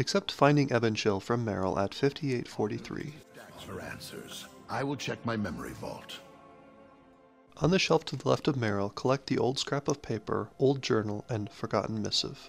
except finding Ebonchill from Meryl at 5843. For answers, I will check my memory vault. On the shelf to the left of Meryl, collect the old scrap of paper, old journal, and forgotten missive.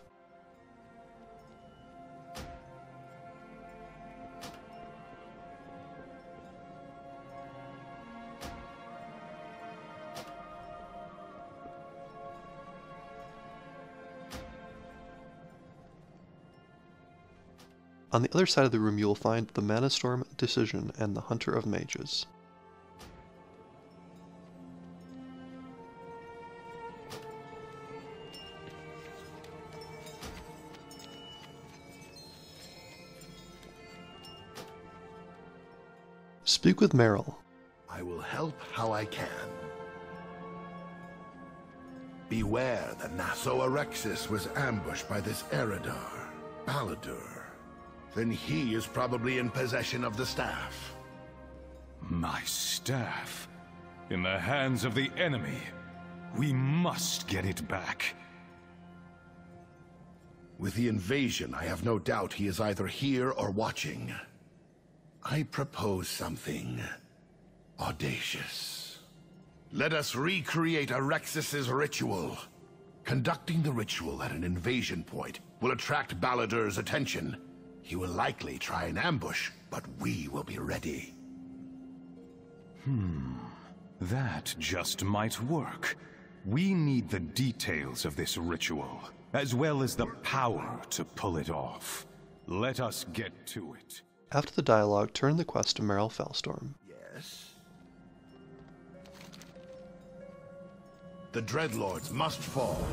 On the other side of the room you will find the Manastorm Decision and the Hunter of Mages. Speak with Meryl. I will help how I can. Beware that Nasoarexis was ambushed by this Eredar, Balladur. Then he is probably in possession of the staff. My staff? In the hands of the enemy? We must get it back. With the invasion, I have no doubt he is either here or watching. I propose something audacious. Let us recreate Arexis's ritual. Conducting the ritual at an invasion point will attract Balladur's attention. He will likely try an ambush, but we will be ready. That just might work. We need the details of this ritual, as well as the power to pull it off. Let us get to it. After the dialogue, turn the quest to Meryl Felstorm. Yes? The Dreadlords must fall.